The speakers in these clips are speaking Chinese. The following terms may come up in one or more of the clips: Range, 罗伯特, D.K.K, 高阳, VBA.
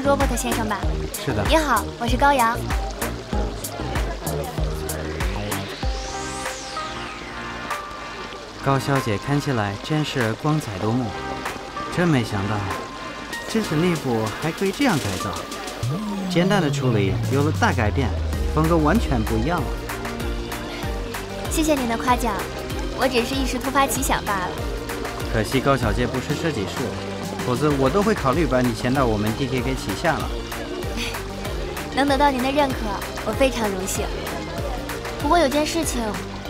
是罗伯特先生吧？是的。你好，我是高阳。高小姐看起来真是光彩夺目，真没想到，这身礼服还可以这样改造。简单的处理有了大改变，风格完全不一样了。谢谢您的夸奖，我只是一时突发奇想罢了。可惜高小姐不是设计师，否则我都会考虑把你签到我们 D.K.K 旗下了。能得到您的认可，我非常荣幸。不过有件事情，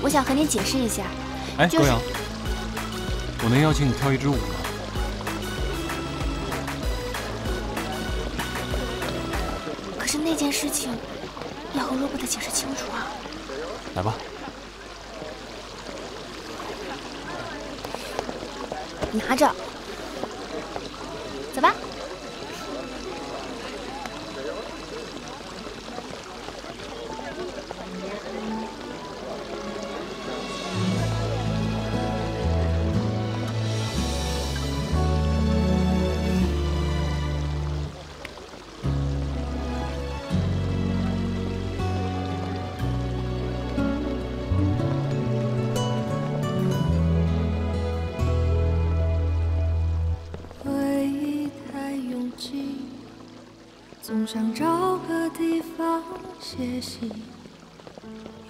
我想和您解释一下。 哎，高阳，我能邀请你跳一支舞吗？可是那件事情要和罗伯特解释清楚啊！来吧，拿着，走吧。总想找个地方歇息，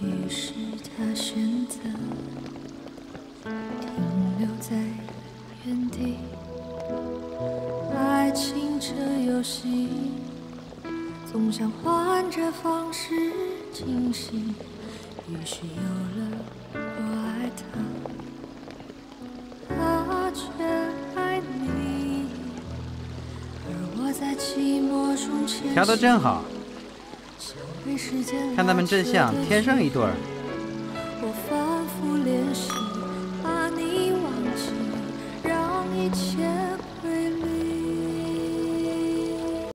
于是他选择停留在原地。爱情这游戏，总想换着方式进行，于是有了我爱他，他却爱你，而我在寂寞。 调得真好，看他们真像天生一对儿。我反复练习，把你忘记，让一切。